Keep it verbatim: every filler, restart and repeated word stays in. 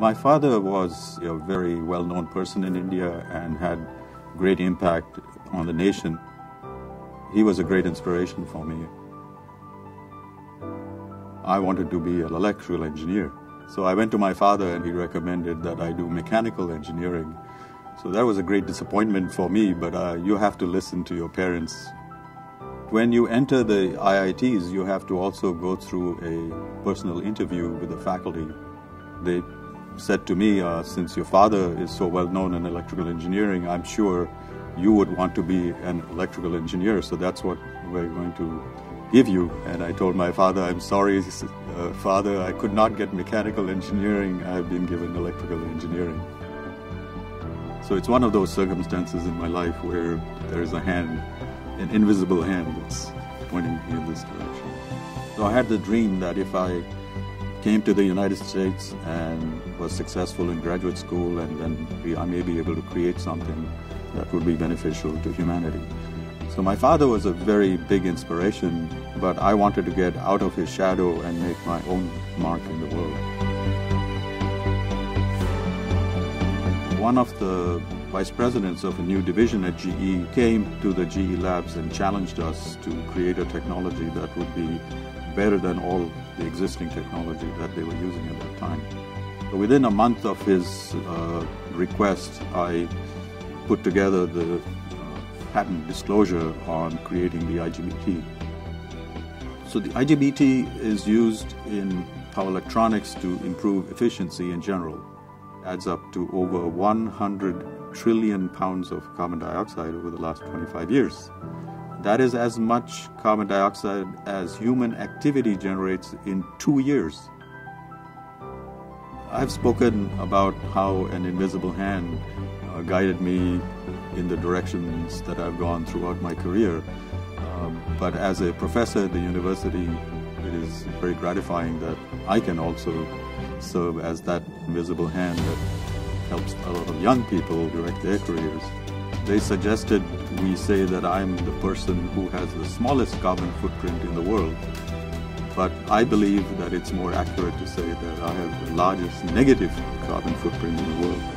My father was a very well-known person in India and had great impact on the nation. He was a great inspiration for me. I wanted to be an electrical engineer. So I went to my father and he recommended that I do mechanical engineering. So that was a great disappointment for me, but uh, you have to listen to your parents. When you enter the I I Ts, you have to also go through a personal interview with the faculty. They said to me, uh, since your father is so well known in electrical engineering, I'm sure you would want to be an electrical engineer, so that's what we're going to give you. And I told my father, I'm sorry, uh, father, I could not get mechanical engineering. I've been given electrical engineering. So it's one of those circumstances in my life where there is a hand, an invisible hand that's pointing me in this direction. So I had the dream that if I came to the United States and was successful in graduate school, and then I may be able to create something that would be beneficial to humanity. So my father was a very big inspiration, but I wanted to get out of his shadow and make my own mark in the world. One of the vice presidents of a new division at G E came to the G E labs and challenged us to create a technology that would be better than all the existing technology that they were using at that time. So within a month of his uh, request, I put together the patent disclosure on creating the I G B T. So the I G B T is used in power electronics to improve efficiency in general. Adds up to over one hundred trillion pounds of carbon dioxide over the last twenty-five years. That is as much carbon dioxide as human activity generates in two years. I've spoken about how an invisible hand uh, guided me in the directions that I've gone throughout my career. Um, but as a professor at the university, it is very gratifying that I can also serve as that invisible hand that helps a lot of young people direct their careers. They suggested we say that I'm the person who has the smallest carbon footprint in the world. But I believe that it's more accurate to say that I have the largest negative carbon footprint in the world.